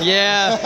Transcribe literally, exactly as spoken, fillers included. Yeah.